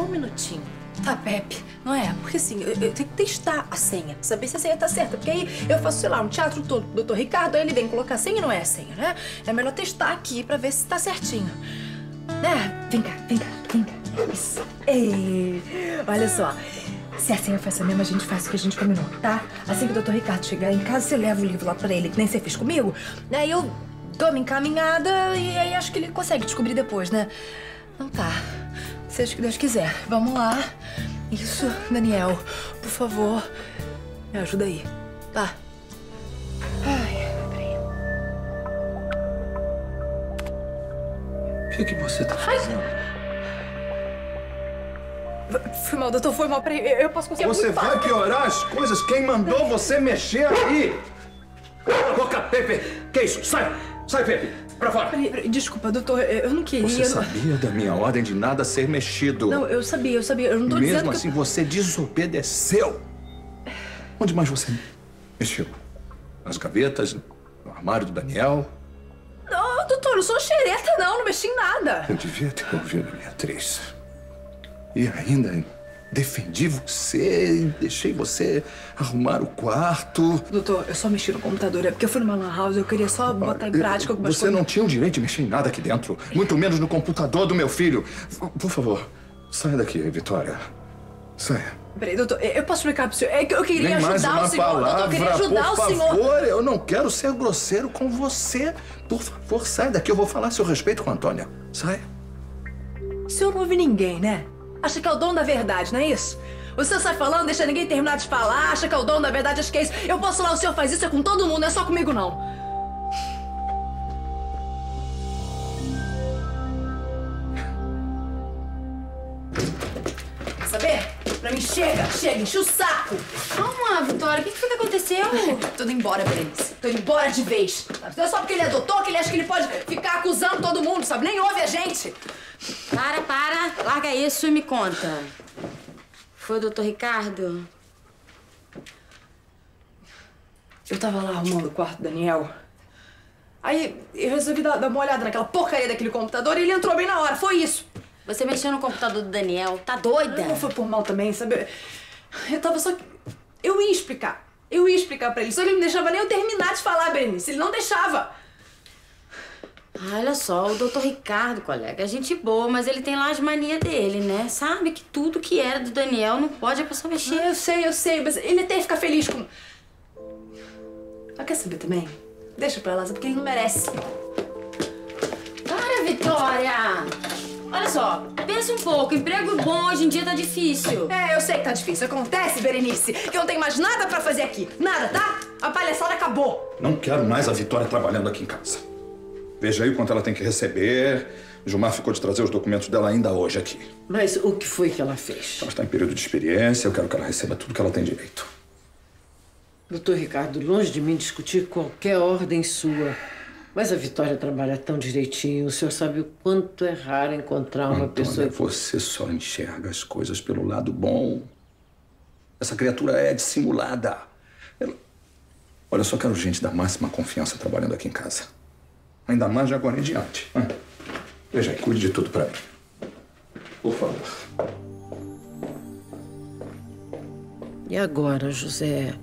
Só um minutinho. Tá, Pepe? Não é? Porque assim, eu tenho que testar a senha. Saber se a senha tá certa. Porque aí eu faço, sei lá, um teatro todo com o doutor Ricardo, aí ele vem colocar a senha e não é a senha, né? É melhor testar aqui pra ver se tá certinho. Né? Vem cá, vem cá, vem cá. Isso. Ei, olha só. Se a senha for essa mesma, a gente faz o que a gente combinou, tá? Assim que o doutor Ricardo chegar em casa, você leva o livro lá pra ele, que nem você fez comigo. Aí eu dou minha encaminhada e aí acho que ele consegue descobrir depois, né? Então tá. Seja o que Deus quiser. Vamos lá. Isso, Daniel. Por favor, me ajuda aí. Tá? Ai, peraí. O que, você tá fazendo? Ai. Foi mal, doutor. Foi mal. Peraí, eu posso conseguir. Você vai piorar as coisas. Quem mandou você mexer aí? Boca, Pepe. Que isso? Sai! Sai, Pepe! Pra fora! Desculpa, doutor, eu não queria... Você sabia da minha ordem de nada ser mexido. Não, eu sabia, eu sabia. Eu não tô dizendo que... Mesmo assim, você desobedeceu. Onde mais você mexeu? Nas gavetas, no armário do Daniel? Não, doutor, eu sou xereta, não. Não mexi em nada. Eu devia ter ouvido a minha atriz. E ainda defendi você e deixei você arrumar o quarto. Doutor, eu só mexi no computador. É porque eu fui numa lan house, eu queria só botar em prática algumas coisas. Você não tinha o direito de mexer em nada aqui dentro. Muito menos no computador do meu filho. Por favor, saia daqui, Vitória. Saia. Peraí, doutor, eu posso explicar pro senhor? É que eu queria ajudar o senhor. Doutor, eu queria ajudar o senhor. Por favor, eu não quero ser grosseiro com você. Por favor, saia daqui. Eu vou falar a seu respeito com a Antônia. Saia. O senhor não ouve ninguém, né? Acha que é o dono da verdade, não é isso? O senhor sai falando, deixa ninguém terminar de falar, acha que é o dono da verdade, acha que é isso. Eu posso lá, o senhor faz isso, é com todo mundo, não é só comigo, não. Quer saber? Pra mim, chega, chega, enche o saco. Calma, Vitória, o que foi que aconteceu? Tô indo embora, Berenice. Tô indo embora de vez. Não é só porque ele é doutor que ele acha que ele pode ficar acusando todo mundo, sabe? Nem ouve a gente. Para. Larga isso e me conta. Foi o doutor Ricardo? Eu tava lá arrumando o quarto do Daniel. Aí eu resolvi dar uma olhada naquela porcaria daquele computador e ele entrou bem na hora. Foi isso. Você mexeu no computador do Daniel. Tá doida? Não foi por mal também, sabe? Eu tava só... Eu ia explicar. Eu ia explicar pra ele. Só que ele não deixava nem eu terminar de falar, Berenice. Ele não deixava. Olha só, o doutor Ricardo, colega, é gente boa, mas ele tem lá as manias dele, né? Sabe que tudo que era do Daniel não pode a pessoa mexer. Ah, eu sei, mas ele tem que ficar feliz com... Ah, quer saber também? Deixa pra lá, porque ele não merece. Para, Vitória! Olha só, pensa um pouco, emprego bom hoje em dia tá difícil. É, eu sei que tá difícil. Acontece, Berenice, que eu não tenho mais nada pra fazer aqui. Nada, tá? A palhaçada acabou. Não quero mais a Vitória trabalhando aqui em casa. Veja aí o quanto ela tem que receber. O Gilmar ficou de trazer os documentos dela ainda hoje aqui. Mas o que foi que ela fez? Ela está em período de experiência, eu quero que ela receba tudo que ela tem direito. Doutor Ricardo, longe de mim discutir qualquer ordem sua. Mas a Vitória trabalha tão direitinho, o senhor sabe o quanto é raro encontrar uma Antônia, pessoa... você só enxerga as coisas pelo lado bom. Essa criatura é dissimulada. Olha, eu só quero gente da máxima confiança trabalhando aqui em casa. Ainda mais de agora em diante. Veja aí, cuide de tudo pra mim. Por favor. E agora, José?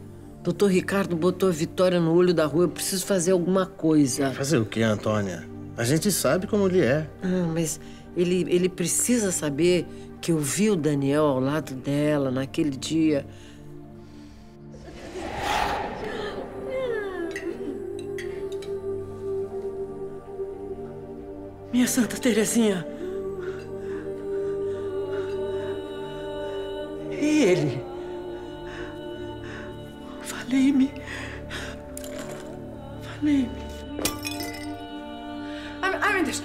Doutor Ricardo botou a Vitória no olho da rua. Eu preciso fazer alguma coisa. Fazer o quê, Antônia? A gente sabe como ele é. Ah, mas ele precisa saber que eu vi o Daniel ao lado dela naquele dia. Minha Santa Teresinha. E ele? Falei-me. Ai, meu Deus. O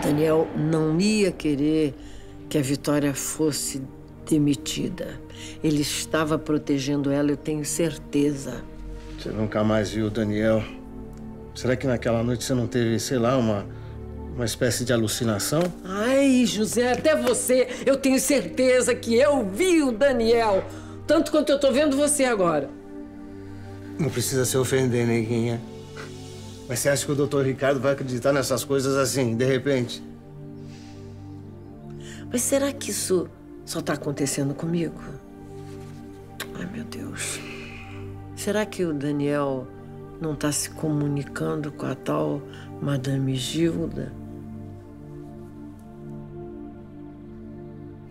Daniel não ia querer que a Vitória fosse demitida. Ele estava protegendo ela, eu tenho certeza. Você nunca mais viu o Daniel. Será que naquela noite você não teve, sei lá, uma espécie de alucinação? Ai, José, até você. Eu tenho certeza que eu vi o Daniel. Tanto quanto eu tô vendo você agora. Não precisa se ofender, neguinha. Mas você acha que o doutor Ricardo vai acreditar nessas coisas assim, de repente? Mas será que isso só tá acontecendo comigo? Ai, meu Deus. Será que o Daniel não tá se comunicando com a tal Madame Gilda?